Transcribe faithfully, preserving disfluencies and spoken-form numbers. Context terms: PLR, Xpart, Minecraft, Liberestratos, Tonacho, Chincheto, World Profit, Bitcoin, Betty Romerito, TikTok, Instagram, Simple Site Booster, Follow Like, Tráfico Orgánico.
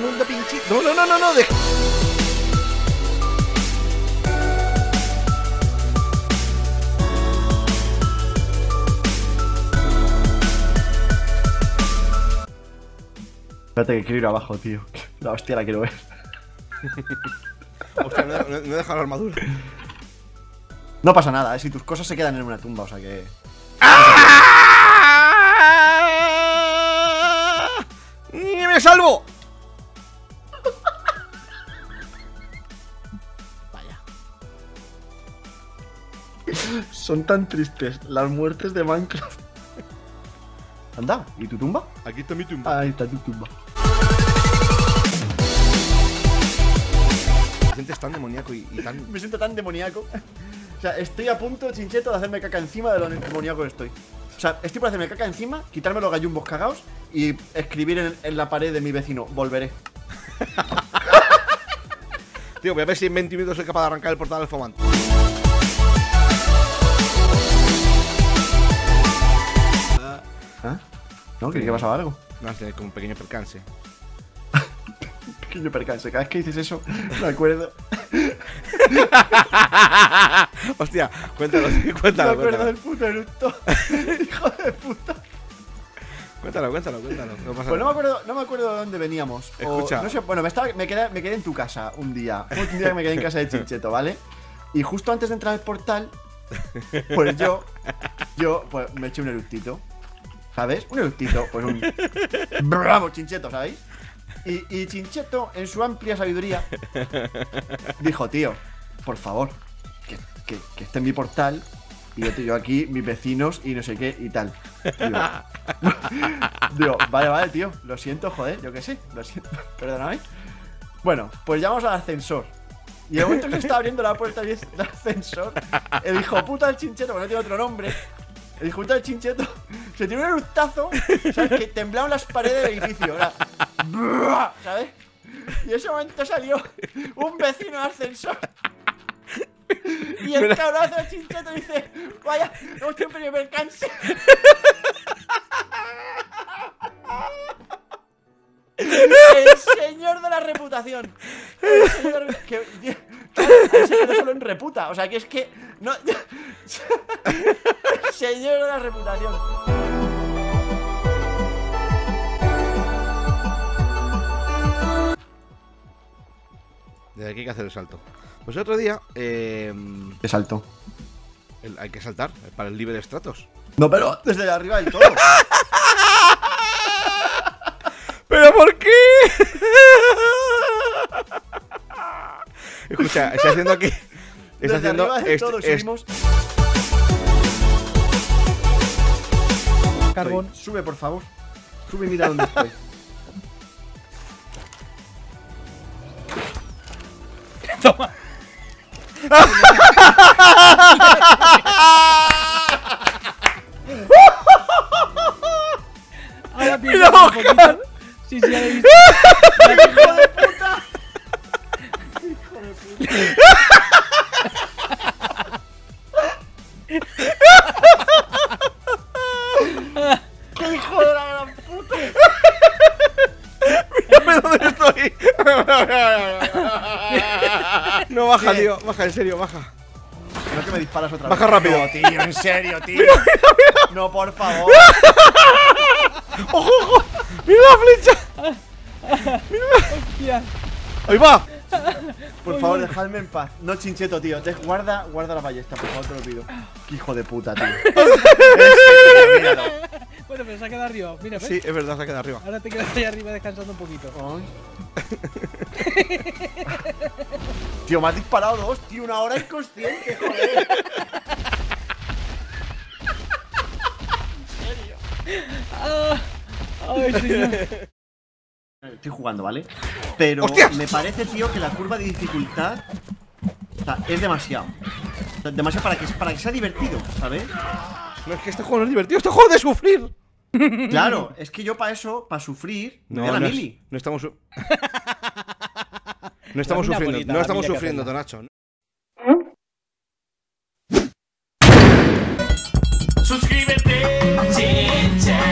denme una pinchita. No, no, no, no, no, deja. Espérate que quiero ir abajo, tío. La hostia la quiero ver. Hostia, no, no, no he dejado la armadura. No pasa nada, ¿eh? Si tus cosas se quedan en una tumba, o sea que... ¡Ah! ¡Me salvo! Vaya. Son tan tristes las muertes de Minecraft. Anda, ¿y tu tumba? Aquí está mi tumba. Ahí está tu tumba. Me sientes tan demoníaco y, y tan... Me siento tan demoníaco. O sea, estoy a punto, Chincheto, de hacerme caca encima de lo demoníaco que estoy. O sea, estoy por hacerme caca encima, quitarme los gallumbos cagados y escribir en, en la pared de mi vecino: volveré. Tío, voy a ver si en veinte minutos soy capaz de arrancar el portal del fomento. ¿Ah? ¿No? ¿Crees que pasaba algo? No, es como un pequeño percance. Pequeño percance, cada vez que dices eso, me acuerdo. Hostia, cuéntalo, cuéntalo. Me acuerdo del puto eructo. Hijo de puta. Cuéntalo, cuéntalo, cuéntalo. No pasa pues no me acuerdo, no me acuerdo de dónde veníamos. Escucha. O, no sé, bueno, me, estaba, me, quedé, me quedé en tu casa un día. Un día que me quedé en casa de Chincheto, ¿vale? Y justo antes de entrar al portal, pues yo, yo pues me eché un eructito. ¿Sabes? Un eructito, pues un... ¡Bravo, Chincheto!, ¿sabéis? Y, y Chincheto, en su amplia sabiduría, dijo: tío, por favor, que, que, que esté en mi portal y yo, yo aquí, mis vecinos y no sé qué y tal. Digo, digo, vale, vale, tío, lo siento, joder, yo qué sé, lo siento, perdóname. Bueno, pues llamamos al ascensor. Y de momento que se estaba abriendo la puerta del ascensor, el hijo puta del Chincheto, porque no tiene otro nombre, el hijo puta del Chincheto, se tiró un eructazo, ¿sabes? Que temblaron las paredes del edificio, ¿verdad? ¿Sabes? Y en ese momento salió un vecino al ascensor. Y el cabronazo de Chincheto dice: vaya, hemos tenido un pequeño percance. El señor de la reputación. El señor que... El señor solo en reputa. O sea, que es que... No... El señor de la reputación. Desde aquí hay que hacer el salto. Pues el otro día... Eh, ¿Qué salto? El, hay que saltar para el Liberestratos. No, pero desde arriba del todo. ¿Pero por qué? Escucha, está haciendo aquí... Está desde haciendo arriba del todo subimos... Carbón, estoy. Sube, por favor. Sube y mira dónde estoy. Toma. Ahora pienso un poquito. Sí, sí, ya he visto. ¡Hijo de puta! ¡Hijo de puta! ¡Qué hijo de la gran puta! ¡Mírame dónde estoy! No, baja, ¿qué? Tío, baja, en serio, baja. No, que me disparas otra baja vez. Baja rápido. No, tío, en serio, tío. Mira, mira, mira. No, por favor. ¡Ojo, ojo! ¡Mira la flecha! ¡Mira! ¡Hostia! ¡Ahí va! Por favor, dejadme en paz. No, Chincheto, tío. Guarda, guarda la ballesta, por favor, te lo pido. ¡Qué hijo de puta, tío! Bueno, pero se ha quedado arriba. Mira, ¿ves? Sí, es verdad, se ha quedado arriba. Ahora te quedas ahí arriba descansando un poquito. Tío, me has disparado dos, tío, una hora inconsciente, joder. ¿En serio? Ay, tío. Estoy jugando, ¿vale? Pero ¡hostias! Me parece, tío, que la curva de dificultad, o sea, es demasiado. O sea, demasiado para que, para que sea divertido, ¿sabes? No, es que este juego no es divertido, este juego de sufrir. Claro, es que yo para eso, para sufrir, no, me da la no mili. Es, no estamos... Su no estamos sufriendo, bonita, no estamos sufriendo, don Nacho. Suscríbete, Chincheto.